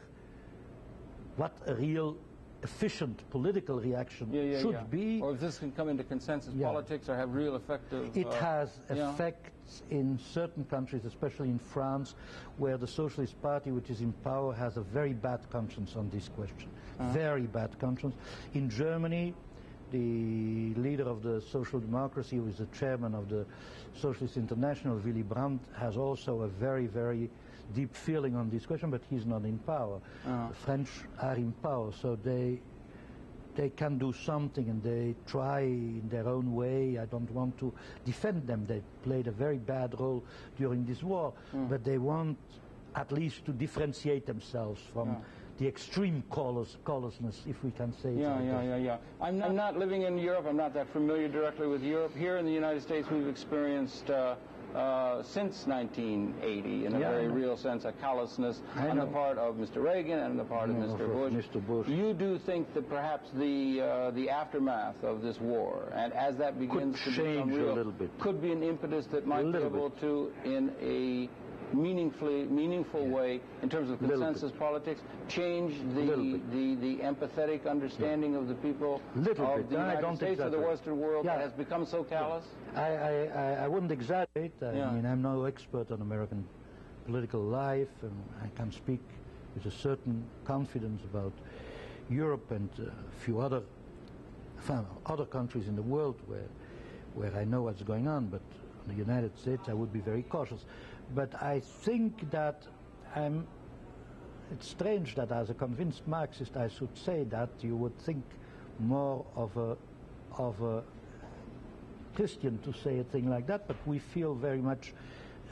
what a real efficient political reaction yeah, yeah, should yeah. be. Or if this can come into consensus yeah. politics or have real effect of... It uh, has effects yeah. in certain countries, especially in France, where the Socialist Party, which is in power, has a very bad conscience on this question. Uh-huh. Very bad conscience. In Germany, the leader of the Social Democracy, who is the chairman of the Socialist International, Willy Brandt, has also a very, very deep feeling on this question, but he's not in power. Uh-huh. The French are in power, so they they can do something, and they try in their own way. I don't want to defend them. They played a very bad role during this war, mm. but they want at least to differentiate themselves from... Yeah. the extreme callous, callousness, if we can say yeah, it. Yeah, yeah, yeah, yeah. I'm not, I'm not living in Europe. I'm not that familiar directly with Europe. Here in the United States, we've experienced, uh, uh, since nineteen eighty, in a yeah, very real sense, a callousness I on know. the part of Mister Reagan and on the part no, of Mister Bush. Mister Bush. You do think that perhaps the uh, the aftermath of this war, and as that begins could to become real, a little bit. could be an impetus that might be able bit. to, in a meaningfully meaningful yeah. way in terms of consensus politics, change the the, the empathetic understanding yeah. of the people Little of bit. the no, United I don't States of the Western world yeah. that has become so callous? Yeah. I, I, I wouldn't exaggerate. I yeah. mean, I'm no expert on American political life, and I can speak with a certain confidence about Europe and uh, a few other other countries in the world where where I know what's going on, but in the United States I would be very cautious. But I think that I'm, it's strange that as a convinced Marxist I should say that. You would think more of a, of a Christian to say a thing like that, but we feel very much,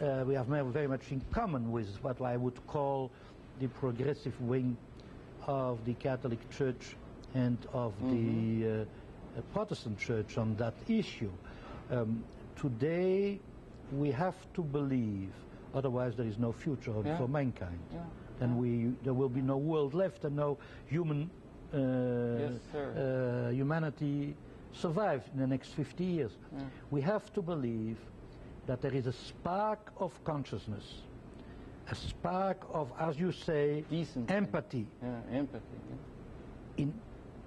uh, we have very much in common with what I would call the progressive wing of the Catholic Church and of mm-hmm. the uh, Protestant Church on that issue. Um, today we have to believe, otherwise there is no future yeah. for mankind. Yeah. Then yeah. we, there will be no world left and no human uh, yes, sir. Uh, humanity survives in the next fifty years. Yeah. We have to believe that there is a spark of consciousness, a spark of, as you say, Decent empathy, yeah, empathy yeah. in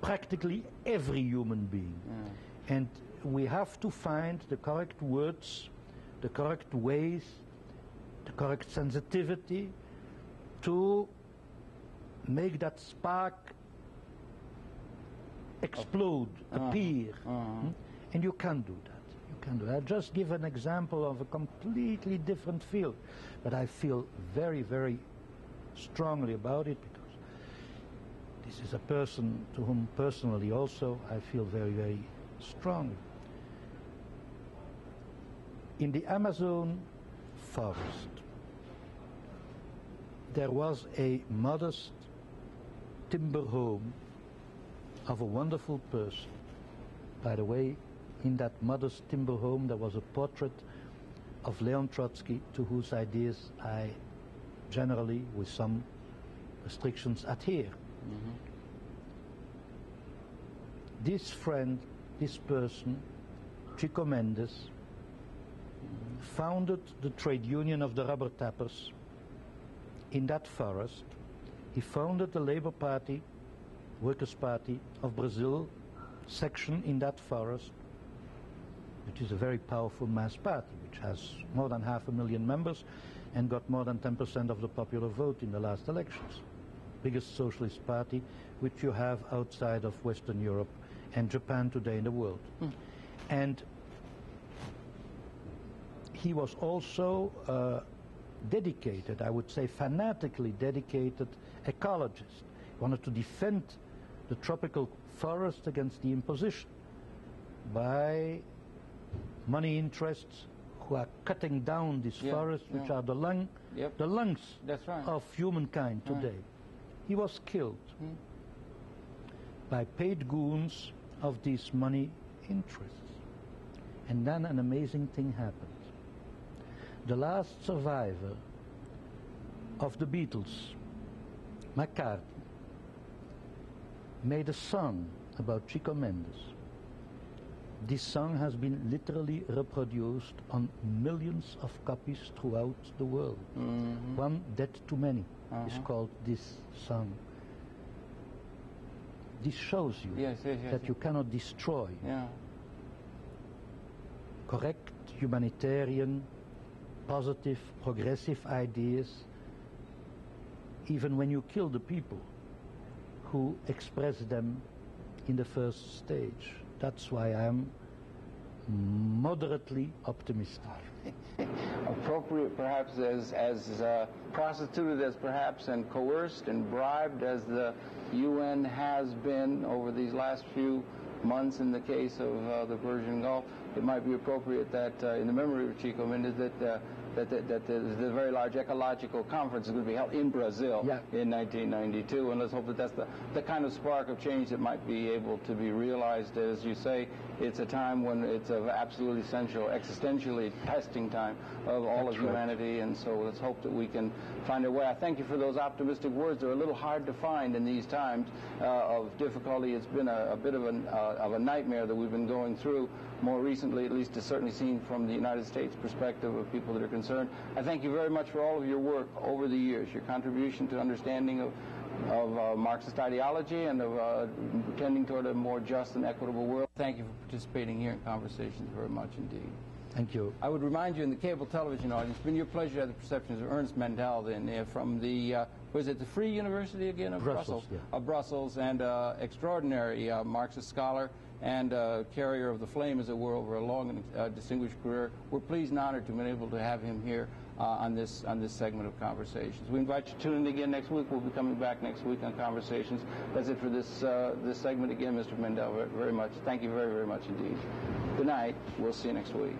practically every human being. Yeah. And we have to find the correct words, the correct ways, the correct sensitivity to make that spark explode, uh-huh. appear. Uh-huh. Hmm? And you can do that. You can do that. I'll just give an example of a completely different field, but I feel very, very strongly about it because this is a person to whom personally also I feel very, very strongly. In the Amazon forest, there was a modest timber home of a wonderful person. By the way, in that modest timber home, there was a portrait of Leon Trotsky, to whose ideas I generally, with some restrictions, adhere. Mm-hmm. This friend, this person, Chico Mendes, founded the trade union of the rubber tappers in that forest. He founded the Labour Party Workers' Party of Brazil section in that forest, which is a very powerful mass party, which has more than half a million members and got more than ten percent of the popular vote in the last elections. Biggest socialist party which you have outside of Western Europe and Japan today in the world. Mm. And he was also uh, dedicated, I would say fanatically dedicated ecologist. He wanted to defend the tropical forest against the imposition by money interests who are cutting down these yeah, forests, which yeah. are the lung, yep. the lungs That's right. of humankind today. Right. He was killed hmm. by paid goons of these money interests. And then an amazing thing happened. The last survivor of the Beatles, McCartney, made a song about Chico Mendes. This song has been literally reproduced on millions of copies throughout the world. Mm-hmm. One Dead Too Many uh-huh. is called this song. This shows you yes, yes, yes, that yes. you cannot destroy yeah. correct humanitarian, positive, progressive ideas, even when you kill the people who express them in the first stage. That's why I'm moderately optimistic. Appropriate, perhaps, as, as uh, prostituted as perhaps and coerced and bribed as the U N has been over these last few months in the case of uh, the Persian Gulf, it might be appropriate that, uh, in the memory of Chico Mendes, that uh, that, that, that the, the very large ecological conference is going to be held in Brazil yeah. in nineteen ninety-two, and let's hope that that's the, the kind of spark of change that might be able to be realized. As you say, it's a time when it's of absolutely essential, existentially testing time of all that's of right. humanity, and so let's hope that we can find a way. I thank you for those optimistic words. They're a little hard to find in these times uh, of difficulty. It's been a, a bit of, an, uh, of a nightmare that we've been going through more recently, at least is certainly seen from the United States perspective of people that are concerned. I thank you very much for all of your work over the years, your contribution to understanding of, of uh, Marxist ideology and of uh, tending toward a more just and equitable world. Thank you for participating here in Conversations very much indeed. Thank you. I would remind you in the cable television audience, it's been your pleasure to have the perceptions of Ernest Mandel then, uh, from the, uh, was it the Free University again of Brussels? Brussels yeah. Of Brussels, and uh, extraordinary uh, Marxist scholar and uh, carrier of the flame, as it were, over a long and uh, distinguished career. We're pleased and honored to have been able to have him here uh, on this on this segment of Conversations. We invite you to tune in again next week. We'll be coming back next week on Conversations. That's it for this uh, this segment. Again, Mister Mandel, very, very much. Thank you very, very much indeed. Good night. We'll see you next week.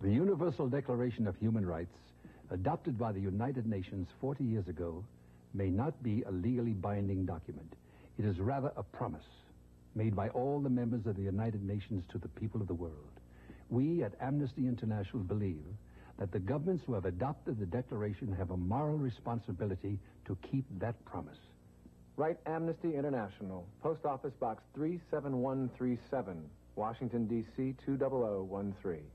The Universal Declaration of Human Rights, adopted by the United Nations forty years ago, may not be a legally binding document. It is rather a promise made by all the members of the United Nations to the people of the world. We at Amnesty International believe that the governments who have adopted the declaration have a moral responsibility to keep that promise. Write Amnesty International, Post Office Box three seven one three seven, Washington, D C two zero zero one three.